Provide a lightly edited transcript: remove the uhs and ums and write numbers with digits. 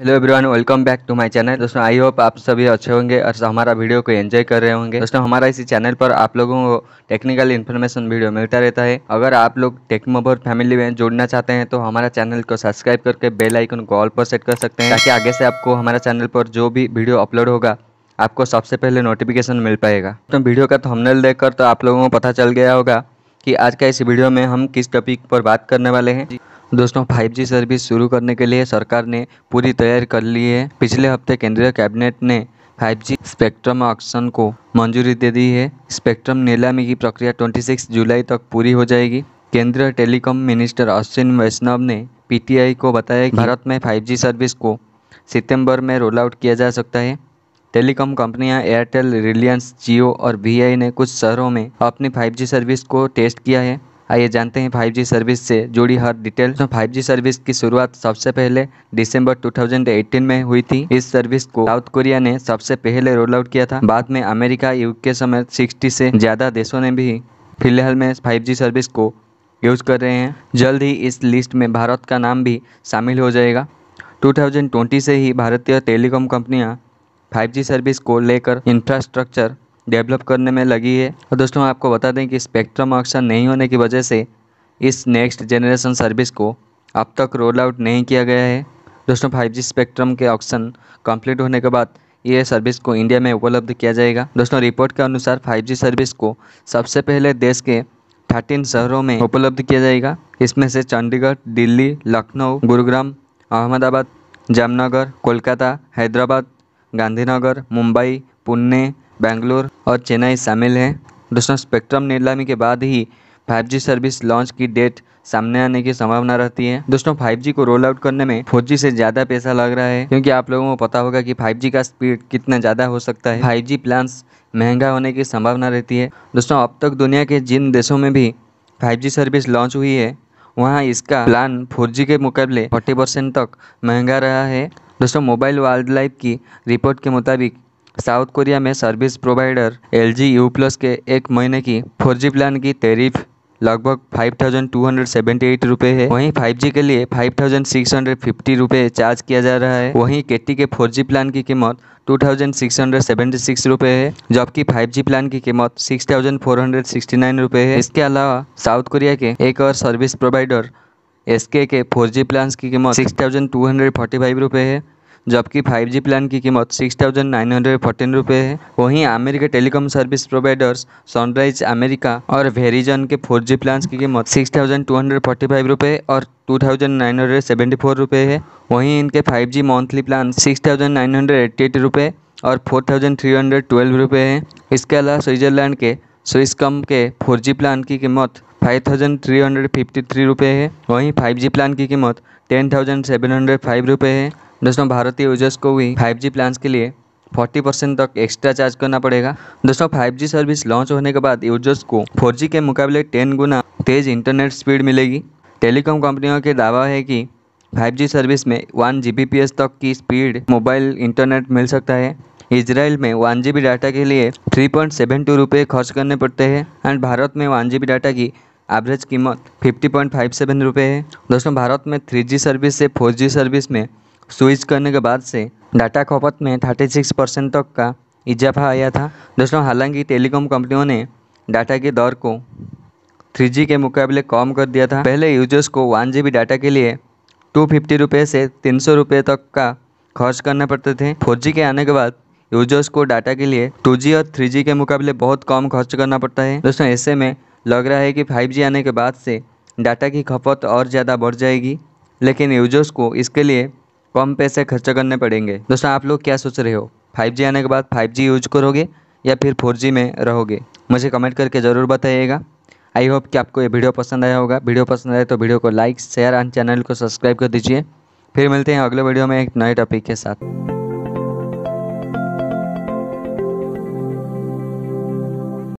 Hello everyone, welcome back to my channel. दोस्तों I hope आप सभी अच्छे होंगे और हमारा वीडियो को एंजॉय कर रहे होंगे। दोस्तों हमारा इसी चैनल पर आप लोगों को टेक्निकल इन्फॉर्मेशन वीडियो मिलता रहता है। अगर आप लोग टेक मोवर फैमिली में जुड़ना चाहते हैं तो हमारा चैनल को सब्सक्राइब करके बेल आइकन को ऑल पर सेट कर सकते हैं, ताकि आगे से आपको हमारा चैनल पर जो भी वीडियो अपलोड होगा आपको सबसे पहले नोटिफिकेशन मिल पाएगा। तो वीडियो का थंबनेल देखकर तो आप लोगों को पता चल गया होगा कि आज का इस वीडियो में हम किस टॉपिक पर बात करने वाले हैं। दोस्तों 5G सर्विस शुरू करने के लिए सरकार ने पूरी तैयारी कर ली है। पिछले हफ्ते केंद्रीय कैबिनेट ने 5G स्पेक्ट्रम ऑक्शन को मंजूरी दे दी है। स्पेक्ट्रम नीलामी की प्रक्रिया 26 जुलाई तक पूरी हो जाएगी। केंद्रीय टेलीकॉम मिनिस्टर अश्विनी वैष्णव ने पीटीआई को बताया कि भारत में 5G सर्विस को सितंबर में रोल आउट किया जा सकता है। टेलीकॉम कंपनियां एयरटेल, रिलायंस जियो और VI ने कुछ शहरों में अपनी 5G सर्विस को टेस्ट किया है। आइए जानते हैं 5G सर्विस से जुड़ी हर डिटेल। 5G सर्विस की शुरुआत सबसे पहले दिसंबर 2018 में हुई थी। इस सर्विस को साउथ कोरिया ने सबसे पहले रोल आउट किया था। बाद में अमेरिका, यूके समेत 60 से ज़्यादा देशों ने भी फिलहाल में 5G सर्विस को यूज कर रहे हैं। जल्द ही इस लिस्ट में भारत का नाम भी शामिल हो जाएगा। 2020 से ही भारतीय टेलीकॉम कंपनियाँ 5G सर्विस को लेकर इंफ्रास्ट्रक्चर डेवलप करने में लगी है। और दोस्तों आपको बता दें कि स्पेक्ट्रम ऑक्शन नहीं होने की वजह से इस नेक्स्ट जनरेशन सर्विस को अब तक रोल आउट नहीं किया गया है। दोस्तों 5G स्पेक्ट्रम के ऑक्शन कंप्लीट होने के बाद ये सर्विस को इंडिया में उपलब्ध किया जाएगा। दोस्तों रिपोर्ट के अनुसार 5G सर्विस को सबसे पहले देश के 13 शहरों में उपलब्ध किया जाएगा। इसमें से चंडीगढ़, दिल्ली, लखनऊ, गुरुग्राम, अहमदाबाद, जामनगर, कोलकाता, हैदराबाद, गांधीनगर, मुंबई, पुणे, बेंगलोर और चेन्नई शामिल हैं। दोस्तों स्पेक्ट्रम नीलामी के बाद ही 5G सर्विस लॉन्च की डेट सामने आने की संभावना रहती है। दोस्तों 5G को रोल आउट करने में 4G से ज़्यादा पैसा लग रहा है, क्योंकि आप लोगों को पता होगा कि 5G का स्पीड कितना ज़्यादा हो सकता है। 5G प्लान्स महंगा होने की संभावना रहती है। दोस्तों अब तक दुनिया के जिन देशों में भी 5G सर्विस लॉन्च हुई है, वहाँ इसका प्लान 4G के मुकाबले 40% तक महंगा रहा है। दोस्तों मोबाइल वाइल्ड लाइफ की रिपोर्ट के मुताबिक साउथ कोरिया में सर्विस प्रोवाइडर LG U+ के एक महीने की 4G प्लान की टैरिफ लगभग 5,278 रुपये है। वहीं 5G के लिए 5,650 रुपये चार्ज किया जा रहा है। वहीं केटी के 4G प्लान की कीमत 2,676 रुपये है, जबकि 5G प्लान की कीमत 6,469 रुपये है। इसके अलावा साउथ कोरिया के एक और सर्विस प्रोवाइडर एसके के 4G प्लान की कीमत 6,245 रुपये है, जबकि 5G प्लान की कीमत 6,914 रुपये है। वहीं America telecom service providers sunrise America और वेरीजन के 4G प्लान की कीमत 6,245 रुपये और 2,974 रुपये है। वहीं इनके 5G मंथली प्लान 6,988 रुपये और 4,312 रुपये है। इसके अलावा स्विट्ज़रलैंड के स्विस्कम के 4G प्लान की कीमत 5,353 रुपये है। वहीं 5G प्लान की कीमत 10,705 रुपये है। दोस्तों भारतीय यूजर्स को भी 5G प्लान्स के लिए 40% तक एक्स्ट्रा चार्ज करना पड़ेगा। दोस्तों 5G सर्विस लॉन्च होने के बाद यूजर्स को 4G के मुकाबले 10 गुना तेज़ इंटरनेट स्पीड मिलेगी। टेलीकॉम कंपनियों के दावा है कि 5G सर्विस में 1 Gbps तक की स्पीड मोबाइल इंटरनेट मिल सकता है। इजराइल में 1 GB डाटा के लिए 3.72 रुपये खर्च करने पड़ते हैं एंड भारत में 1 GB डाटा की एवरेज कीमत 50.57 रुपये है। दोस्तों भारत में 3G सर्विस से 4G सर्विस में स्विच करने के बाद से डाटा खपत में 36% तक का इजाफा आया था। दोस्तों हालांकि टेलीकॉम कंपनियों ने डाटा की दर को 3G के मुकाबले कम कर दिया था। पहले यूजर्स को 1 GB डाटा के लिए 250 रुपये से 300 रुपये तक का खर्च करना पड़ते थे। 4G के आने के बाद यूजर्स को डाटा के लिए 2G और 3G के मुकाबले बहुत कम खर्च करना पड़ता है। दोस्तों ऐसे में लग रहा है कि 5G आने के बाद से डाटा की खपत और ज़्यादा बढ़ जाएगी, लेकिन यूजर्स को इसके लिए कम पैसे खर्च करने पड़ेंगे। दोस्तों आप लोग क्या सोच रहे हो, 5G आने के बाद 5G यूज करोगे या फिर 4G में रहोगे? मुझे कमेंट करके ज़रूर बताइएगा। आई होप कि आपको ये वीडियो पसंद आया होगा। वीडियो पसंद आए तो वीडियो को लाइक, शेयर एंड चैनल को सब्सक्राइब कर दीजिए। फिर मिलते हैं अगले वीडियो में एक नए टॉपिक के साथ।